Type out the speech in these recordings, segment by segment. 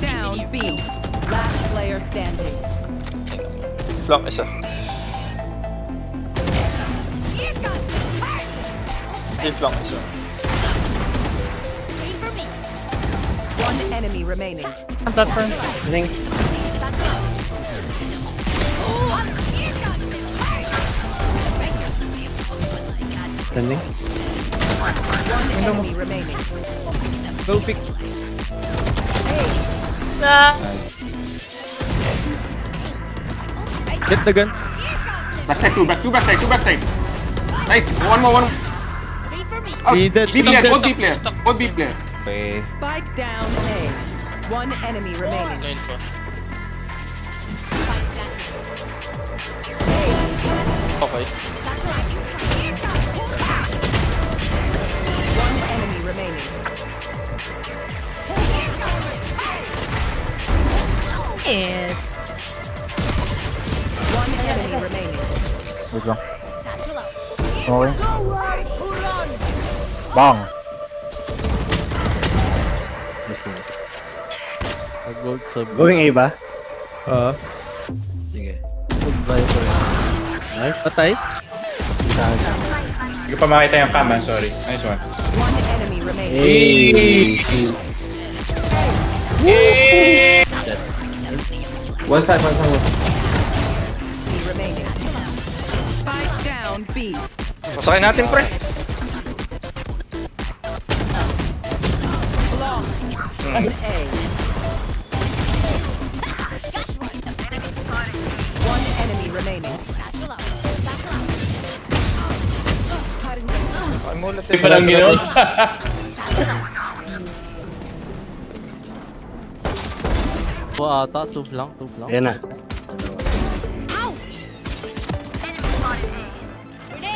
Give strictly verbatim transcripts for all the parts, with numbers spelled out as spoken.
Down B. Last player standing. Flank is er. Die flank is er. One enemy remaining. I'm stuck for him. I think. Standing. One enemy remaining. Go pick. Nah. Get the gun. Backside two, back two, backside two, backside. Nice. One more, one. Oh, B player, both B player, both B player. Spike down A. One enemy remaining. Going for. Oh, boy. One enemy remaining. Yes. One enemy remaining. Good job. Oh. Bang. Going A ba? Oo. Sige. Goodbye for it. Nice. Patay? Hindi ko pa makita yung kama, sorry. Nice one. One enemy remains. Hey! One side, one side. Spike down, B. Pasakin natin, pre. One A. Remaining. I'm all at the parang gano'n. Wow, ata, two flank, two flank. Ayan na.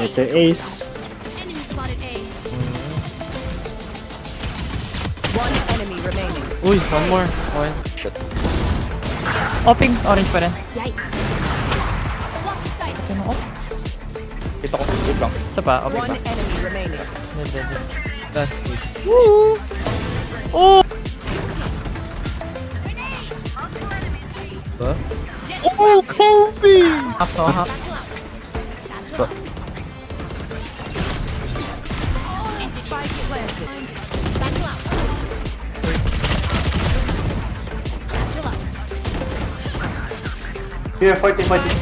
That's an ace. One enemy remaining. Uy, one more. Okay. Shit. Opping, orange pa rin. Kita ko good lang. Isa pa, okay pa. That's good. Woo! Oh! Ba? Oh, Kobe! Half to half. Here, fighting, fighting.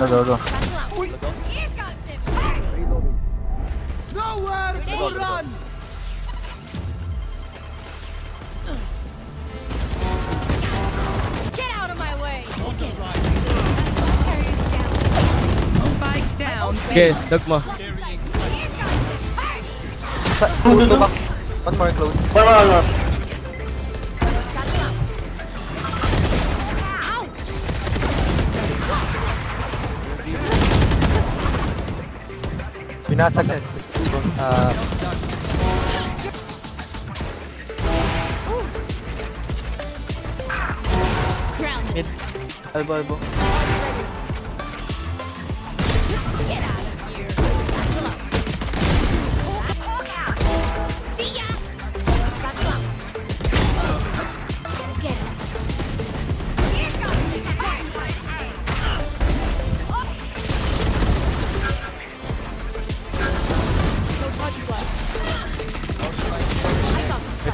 No, go, go. Nowhere to run! Get out of my way! Spike down. Okay, look more. One more close. One more, one more. Nasa set. Uh, mid. Elbow, elbow.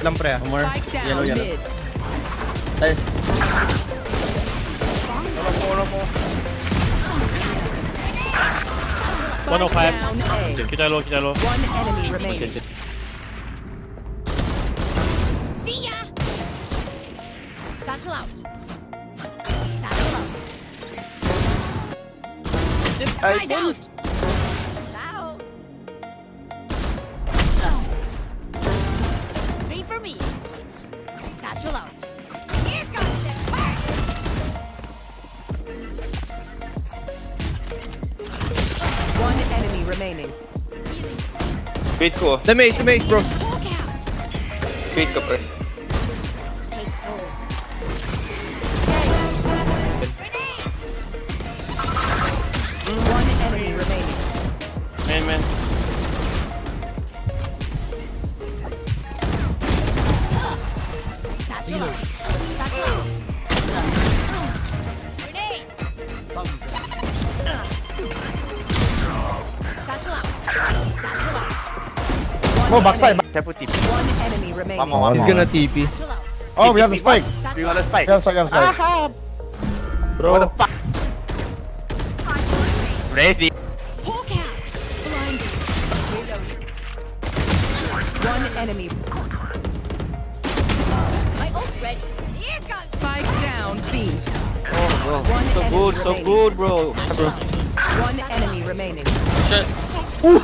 Lamprea, more yellow, yellow. Nice. one oh five. Kita low, kita low. One enemy remaining. See ya. Satchel out. Satchel out. Guys out. Wait ko. The maze, the maze, bro. Wait ka, pre. One enemy remaining. Man, man. Leader. Oh, backside. T P. He's gonna T P. Oh, we have a spike. We got a spike. We have a spike. We have a spike. Aha. Bro. What the fuck? Ready. One enemy. My ult ready. Here goes. Spike down, B. Oh, bro. One so enemy good, remaining. So good, bro. bro. One enemy remaining. Shit. Ooh.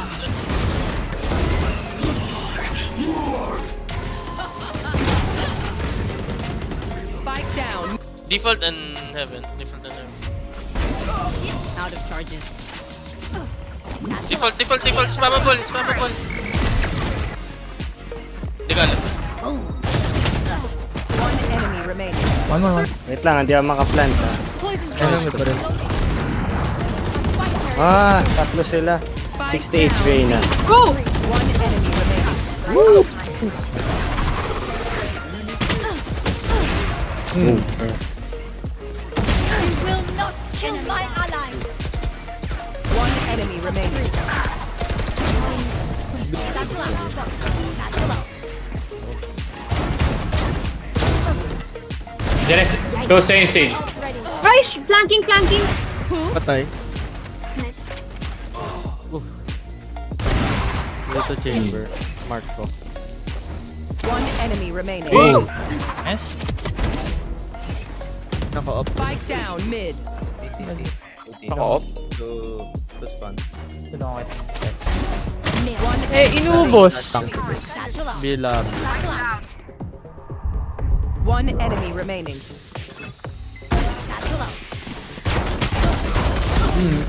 Spike down. Default in heaven. Default in heaven. Out of charges. Default, default, default. Spammable, spammable. Oh. One enemy remaining. One more. Wait lang, hindi ako maka-plant. Ah, tatlo sila. sixty H P na. Go! One enemy remaining. Woo! You will not kill my ally. One enemy remaining. That's low. That's low. There is no same sage. Rush! Flanking, flanking! Who? Patay. Nice. Oh. Little chamber. Mark ko. One enemy remaining. Ooh. Yes? Naka-up. Spike down, mid. Naka-up. To... to spawn. Eh, inubos! Bilab. One enemy remaining.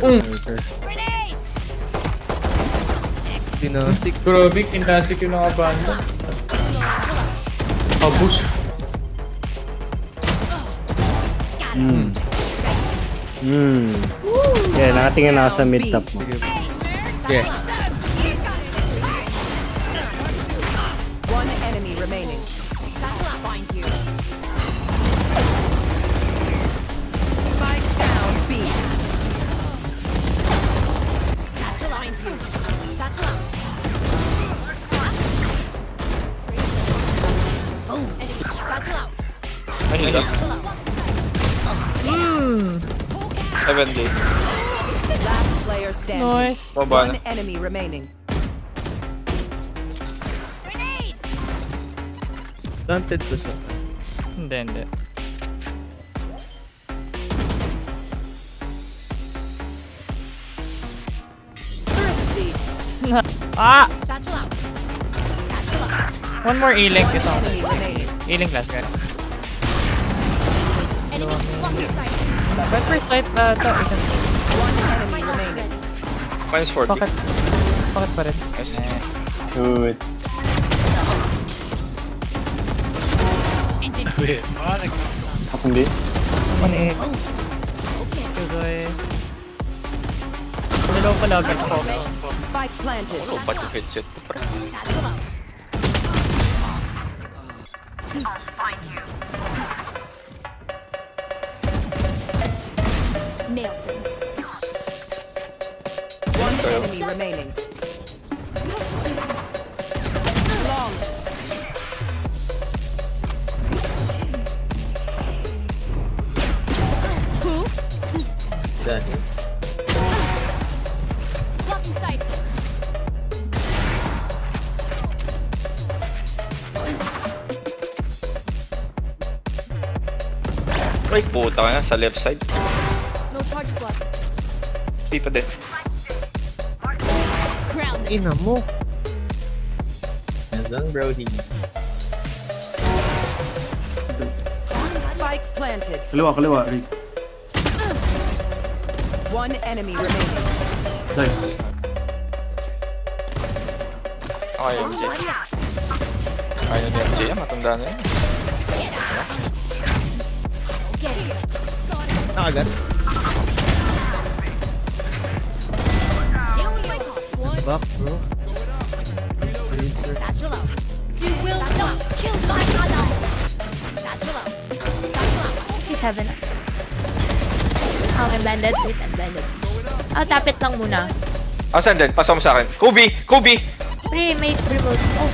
Mm. Grenade! Tinasik. Bro, big tinasik yung nakabanda. Abus. Mm. Mm. Yeah, nakatingin na sa mid-top mo. Yeah. One enemy remaining. Mm. seventy. Last player standing. Nice. One Obana. Enemy remaining. Grenade. Stunted to shot. Then there. Ah. One more E-link is on. E-link last guy. Sniper sight na ito. Minus forty. Pocket pa rin. Good. Hindi. one eight. Nalaw ka lagal. Ano ba yung headset ko pa rin? I'll find you. Nailed them. One enemy remaining. Long. Who? That. Block inside. Ay, puta ka na sa left side. Hindi pa din. Ina mo. Nandang Brody. Kaliwa, kaliwa. One enemy remaining. Nice. Ay, M J. Ay, M J. Matanda na yun. Nakagat. Back, bro. You will not kill my ally. seven. Oh, unbended. Wait, unbended. Oh, tapit lang muna. Oh, saan din? Pasok mo sa akin. Kobe! Kobe! Pre, may remote. Oh.